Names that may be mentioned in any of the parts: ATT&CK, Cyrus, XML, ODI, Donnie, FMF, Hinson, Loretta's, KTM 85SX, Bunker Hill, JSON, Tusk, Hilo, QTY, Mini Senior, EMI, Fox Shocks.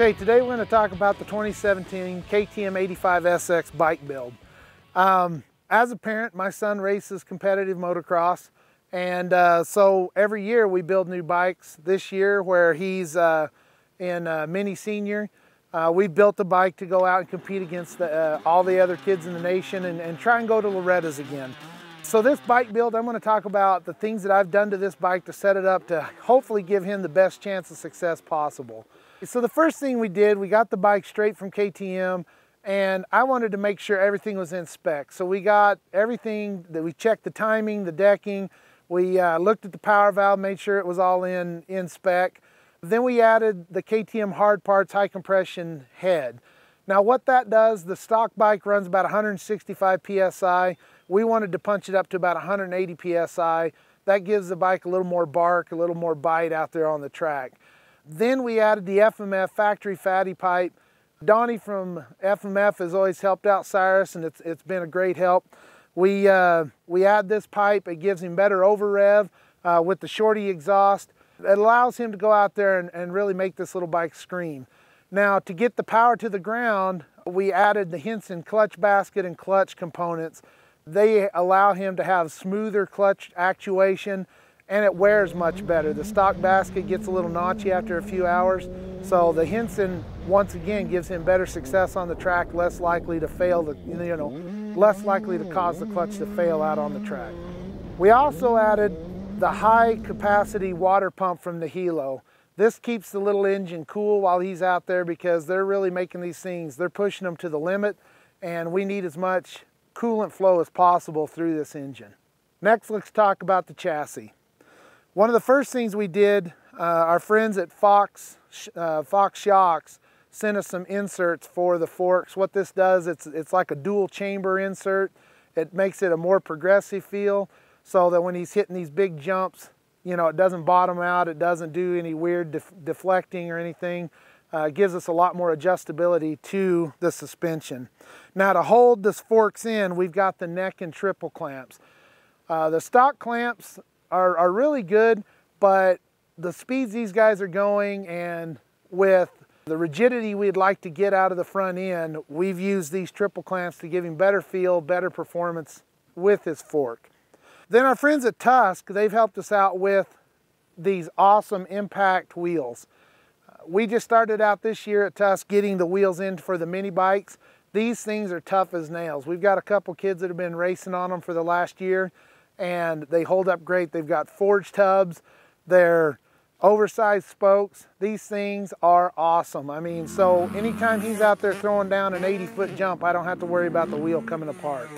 Okay, today we're going to talk about the 2017 KTM 85SX bike build. As a parent, my son races competitive motocross, and so every year we build new bikes. This year, where he's mini senior, we built a bike to go out and compete against all the other kids in the nation and try and go to Loretta's again. So this bike build, I'm going to talk about the things that I've done to this bike to set it up to hopefully give him the best chance of success possible. So the first thing we did, we got the bike straight from KTM, and I wanted to make sure everything was in spec. So we got everything that we checked, the timing, the decking. We looked at the power valve, made sure it was all in spec. Then we added the KTM hard parts high compression head. Now what that does, the stock bike runs about 165 PSI. We wanted to punch it up to about 180 PSI. That gives the bike a little more bark, a little more bite out there on the track. Then we added the FMF factory fatty pipe. Donnie from FMF has always helped out Cyrus, and it's been a great help. We add this pipe. It gives him better over rev with the shorty exhaust. It allows him to go out there and really make this little bike scream. Now, to get the power to the ground, we added the Hinson clutch basket and clutch components. They allow him to have smoother clutch actuation, and it wears much better. The stock basket gets a little notchy after a few hours, so the Hinson, once again, gives him better success on the track, less likely to fail, less likely to cause the clutch to fail out on the track. We also added the high capacity water pump from the Hilo. This keeps the little engine cool while he's out there, because they're really making these things, they're pushing them to the limit, and we need as much coolant flow as possible through this engine. Next, let's talk about the chassis. One of the first things we did, our friends at Fox Shocks sent us some inserts for the forks. What this does, it's like a dual chamber insert. It makes it a more progressive feel, so that when he's hitting these big jumps, you know, it doesn't bottom out, it doesn't do any weird deflecting or anything. It gives us a lot more adjustability to the suspension. Now, to hold this forks in, we've got the neck and triple clamps. The stock clamps are really good, but the speeds these guys are going and with the rigidity we'd like to get out of the front end, we've used these triple clamps to give him better feel, better performance with his fork. Then our friends at Tusk, they've helped us out with these awesome impact wheels. We just started out this year at Tusk getting the wheels in for the mini bikes. These things are tough as nails. We've got a couple kids that have been racing on them for the last year, and they hold up great. They've got forged hubs, they're oversized spokes. These things are awesome. I mean, so anytime he's out there throwing down an 80-foot jump, I don't have to worry about the wheel coming apart.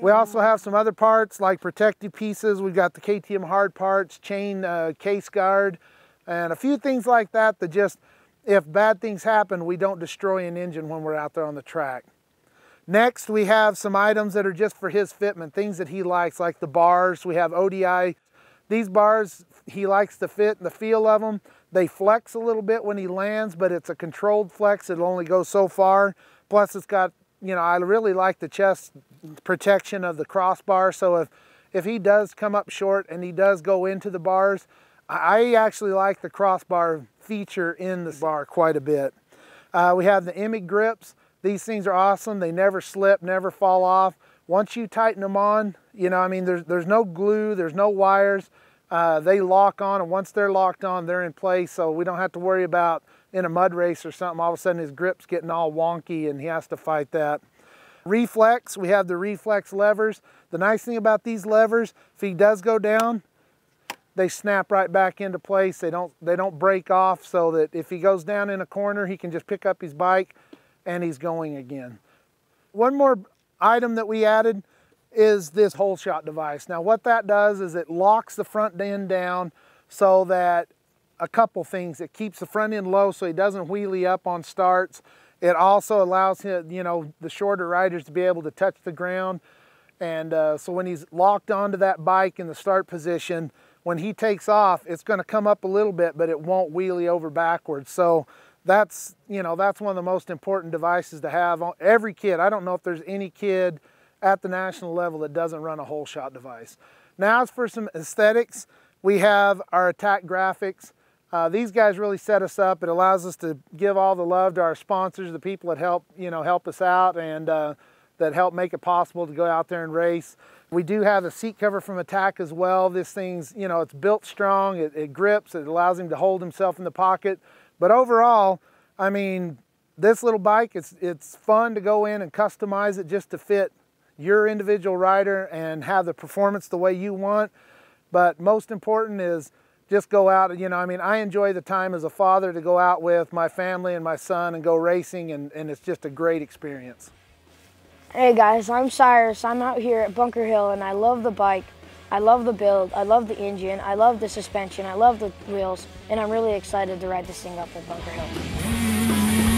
We also have some other parts like protective pieces. We've got the KTM hard parts, chain case guard, and a few things like that that just, if bad things happen, we don't destroy an engine when we're out there on the track. Next, we have some items that are just for his fitment, things that he likes, like the bars. We have ODI. These bars, he likes the fit and the feel of them. They flex a little bit when he lands, but it's a controlled flex. It'll only go so far. Plus, it's got, you know, I really like the chest protection of the crossbar. So if he does come up short and he does go into the bars, I actually like the crossbar feature in the bar quite a bit. We have the EMI grips. These things are awesome. They never slip, never fall off. Once you tighten them on, you know, I mean, there's no glue, there's no wires. They lock on, and once they're locked on, they're in place, so we don't have to worry about in a mud race or something, all of a sudden his grip's getting all wonky and he has to fight that. Reflex, we have the reflex levers. The nice thing about these levers, if he does go down, they snap right back into place. They don't break off, so that if he goes down in a corner, he can just pick up his bike and he's going again. One more item that we added is this hole shot device. Now what that does is it locks the front end down, so that a couple things, it keeps the front end low so he doesn't wheelie up on starts. It also allows him, you know, the shorter riders to be able to touch the ground. And so when he's locked onto that bike in the start position, when he takes off, it's gonna come up a little bit, but it won't wheelie over backwards. So that's, you know, that's one of the most important devices to have. Every kid, I don't know if there's any kid at the national level that doesn't run a hole shot device. Now as for some aesthetics, we have our attack graphics. These guys really set us up. It allows us to give all the love to our sponsors, the people that help, help us out, and that help make it possible to go out there and race. We do have a seat cover from ATT&CK as well. This thing's, it's built strong, it grips, it allows him to hold himself in the pocket. But overall, I mean, this little bike, it's fun to go in and customize it just to fit your individual rider and have the performance the way you want. But most important is just go out, I mean, I enjoy the time as a father to go out with my family and my son and go racing, and it's just a great experience. Hey guys, I'm Cyrus. I'm out here at Bunker Hill, and I love the bike. I love the build, I love the engine, I love the suspension, I love the wheels, and I'm really excited to ride this thing up at Bunker Hill.